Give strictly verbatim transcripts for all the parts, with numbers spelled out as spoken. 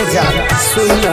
ले जा सुन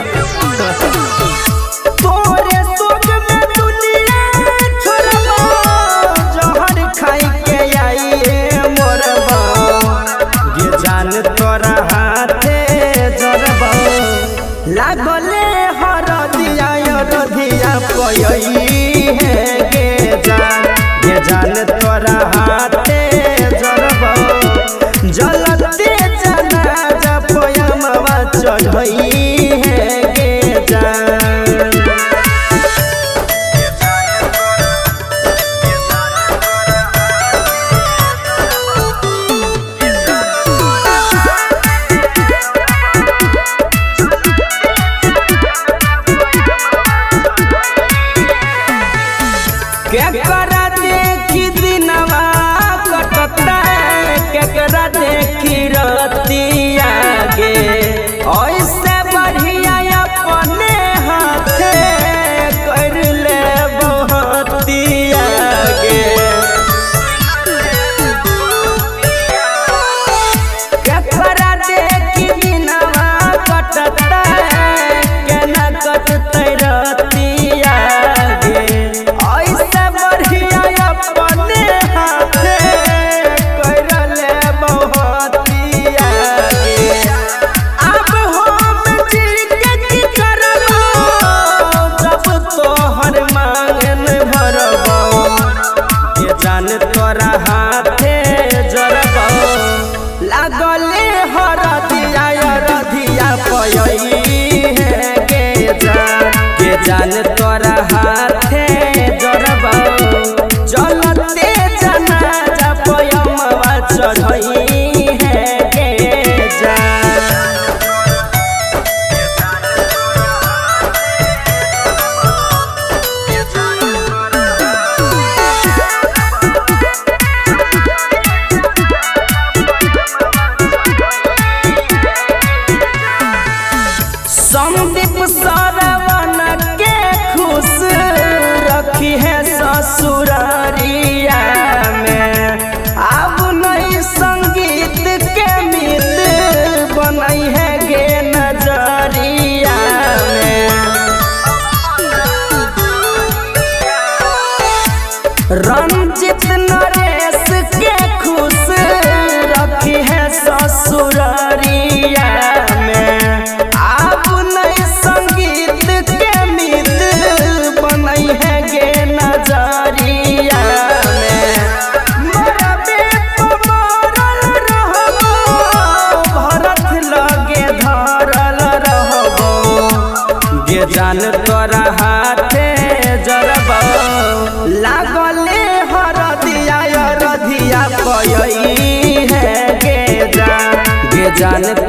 रंजित नरेश के खुश रखी है ससुरारिया में आप नई संगीत के मित बनई है गे नजरिया में मरबे तो मरल रहबो भरत लगे धरल रहबो गे जान तोरा हाथे जरबो लागल जान